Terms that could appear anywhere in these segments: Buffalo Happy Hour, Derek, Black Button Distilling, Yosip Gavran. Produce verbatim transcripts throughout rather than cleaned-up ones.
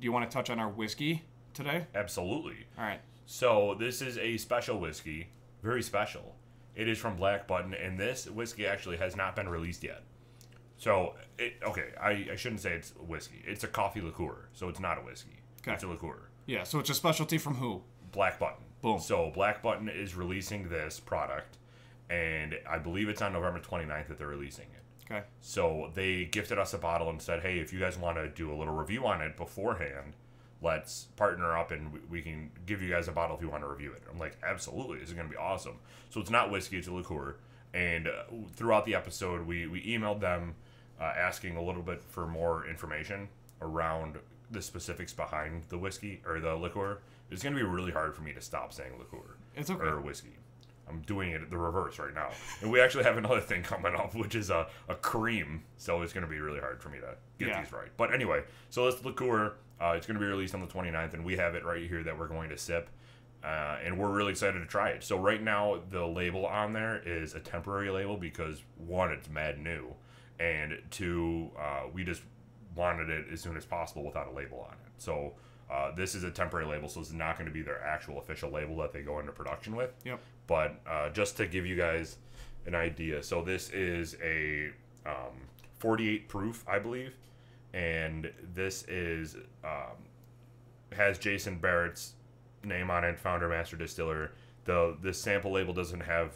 do you want to touch on our whiskey today? Absolutely. All right. So this is a special whiskey, very special. It is from Black Button, and this whiskey actually has not been released yet. So, it, okay, I, I shouldn't say it's whiskey. It's a coffee liqueur, so it's not a whiskey. Okay. It's a liqueur. Yeah, so it's a specialty from who? Black Button. Boom. So Black Button is releasing this product, and I believe it's on November twenty-ninth that they're releasing it. Okay. So they gifted us a bottle and said, hey, if you guys want to do a little review on it beforehand, let's partner up and we can give you guys a bottle if you want to review it. I'm like, absolutely. This is going to be awesome. So it's not whiskey. It's a liqueur. And uh, throughout the episode, we, we emailed them uh, asking a little bit for more information around the specifics behind the whiskey or the liqueur. It's going to be really hard for me to stop saying liqueur. It's okay. Or whiskey. I'm doing it the reverse right now. And we actually have another thing coming up, which is a, a cream. So it's going to be really hard for me to get yeah. these right. But anyway, so this liqueur, uh, it's going to be released on the twenty-ninth, and we have it right here that we're going to sip. Uh, and we're really excited to try it. So right now, the label on there is a temporary label because, one, it's mad new, and two, uh, we just wanted it as soon as possible without a label on it. So uh, this is a temporary label, so it's not going to be their actual official label that they go into production with. Yep. But uh, just to give you guys an idea, so this is a um, forty-eight proof, I believe, and this is um, has Jason Barrett's name on it, founder, master distiller. The this sample label doesn't have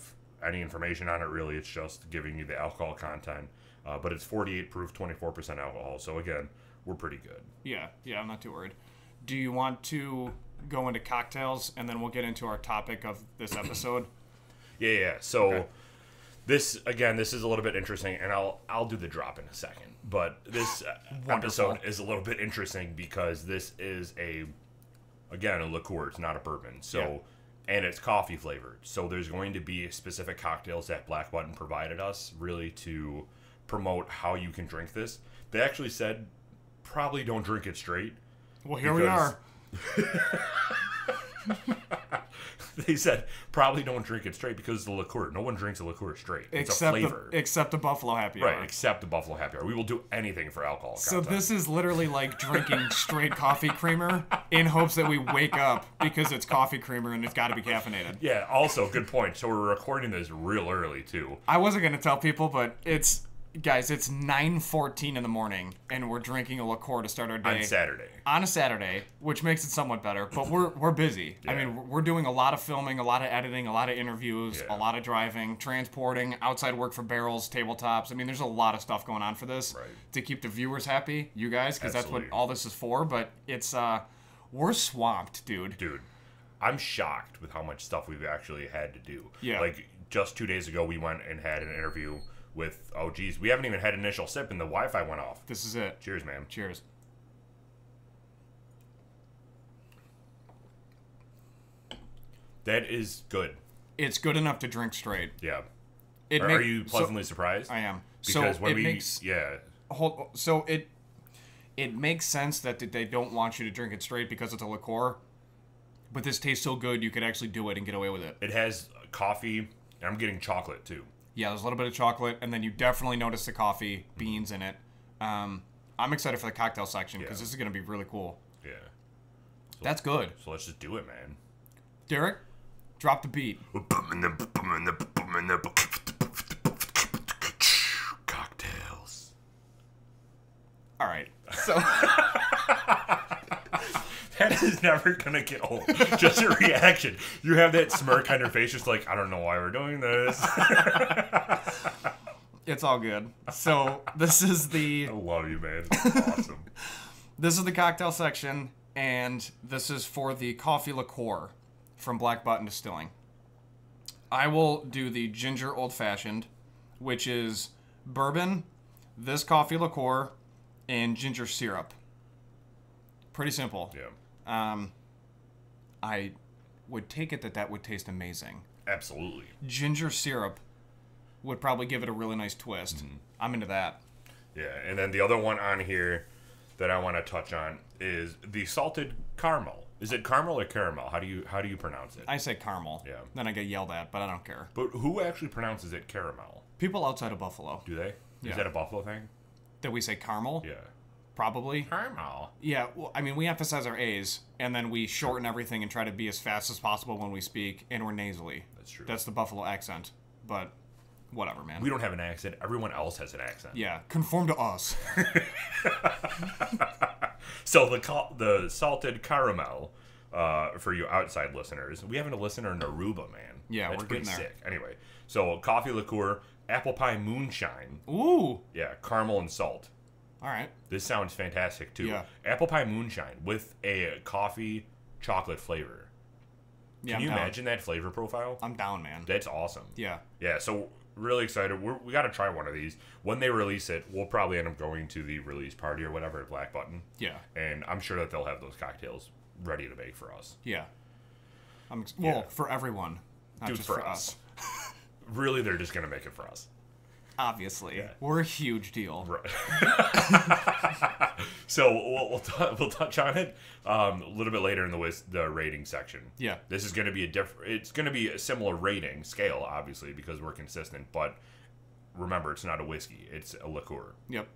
any information on it, really. It's just giving you the alcohol content, uh, but it's forty-eight proof, twenty-four percent alcohol. So again, we're pretty good. Yeah, yeah, I'm not too worried. Do you want to go into cocktails, and then we'll get into our topic of this episode? yeah, yeah. So okay. this again, this is a little bit interesting, and I'll I'll do the drop in a second. But this episode is a little bit interesting because this is a Again, a liqueur. It's not a bourbon. So, yeah. And it's coffee flavored. So there's going to be specific cocktails that Black Button provided us, really, to promote how you can drink this. They actually said, probably don't drink it straight. Well, here we are. They said, probably don't drink it straight because it's a liqueur. No one drinks a liqueur straight. It's except a flavor. The, except the Buffalo Happy Hour. Right, except the Buffalo Happy Hour. We will do anything for alcohol So content. This is literally like drinking straight coffee creamer in hopes that we wake up because it's coffee creamer and it's got to be caffeinated. Yeah, also, good point. So we're recording this real early, too. I wasn't going to tell people, but it's, guys, it's nine fourteen in the morning, and we're drinking a liqueur to start our day. On Saturday. On a Saturday, which makes it somewhat better, but we're we're busy. Yeah. I mean, we're doing a lot of filming, a lot of editing, a lot of interviews, yeah. a lot of driving, transporting, outside work for barrels, tabletops. I mean, there's a lot of stuff going on for this right. to keep the viewers happy, you guys, because that's what all this is for, but it's, uh, we're swamped, dude. Dude, I'm shocked with how much stuff we've actually had to do. Yeah. Like, just two days ago, we went and had an interview with, oh, geez, we haven't even had initial sip, and the Wi-Fi went off. This is it. Cheers, man. Cheers. That is good. It's good enough to drink straight. Yeah. It are, make, are you pleasantly so, surprised? I am. Because so when it we, makes... Yeah. Hold, so it it makes sense that they don't want you to drink it straight because it's a liqueur, but this tastes so good you could actually do it and get away with it. It has coffee, and I'm getting chocolate, too. Yeah, there's a little bit of chocolate, and then you definitely notice the coffee beans in it. Um, I'm excited for the cocktail section because yeah. this is going to be really cool. Yeah. So that's good. So let's just do it, man. Derek, drop the beat. Cocktails. All right. So that is never going to get old. Just a reaction. You have that smirk on your face just like, I don't know why we're doing this. It's all good. So this is the... I love you, man. Awesome. This is the cocktail section, and this is for the coffee liqueur from Black Button Distilling. I will do the ginger old-fashioned, which is bourbon, this coffee liqueur, and ginger syrup. Pretty simple. Yeah. Um, I would take it that that would taste amazing. Absolutely. Ginger syrup would probably give it a really nice twist. Mm-hmm. I'm into that. Yeah, and then the other one on here that I want to touch on is the salted caramel. Is it caramel or caramel? How do you how do you pronounce it? I say caramel. Yeah. Then I get yelled at, but I don't care. But who actually pronounces it caramel? People outside of Buffalo. Do they? Yeah. Is that a Buffalo thing? That we say caramel? Yeah. probably. Caramel. Yeah, well, I mean, we emphasize our A's, and then we shorten everything and try to be as fast as possible when we speak, and we're nasally. That's true. That's the Buffalo accent, but whatever, man. We don't have an accent. Everyone else has an accent. Yeah, conform to us. So the the salted caramel, uh, for you outside listeners, we have a listener in Aruba, man. Yeah, that's we're pretty getting there. Sick. Anyway, so coffee liqueur, apple pie moonshine. Ooh. Yeah, caramel and salt. All right. This sounds fantastic, too. Yeah. Apple pie moonshine with a coffee chocolate flavor. Yeah, Can I'm you down. imagine that flavor profile? I'm down, man. That's awesome. Yeah. Yeah, so really excited. We're, we got to try one of these. When they release it, we'll probably end up going to the release party or whatever at Black Button. Yeah. And I'm sure that they'll have those cocktails ready to make for us. Yeah. I'm ex yeah. Well, for everyone. Not Dude, just for, for us. us. Really, they're just going to make it for us. Obviously. Yeah. We're a huge deal. Right. So we'll, we'll, t we'll touch on it um, a little bit later in the the rating section. Yeah. This is going to be a different, it's going to be a similar rating scale, obviously, because we're consistent. But remember, it's not a whiskey. It's a liqueur. Yep.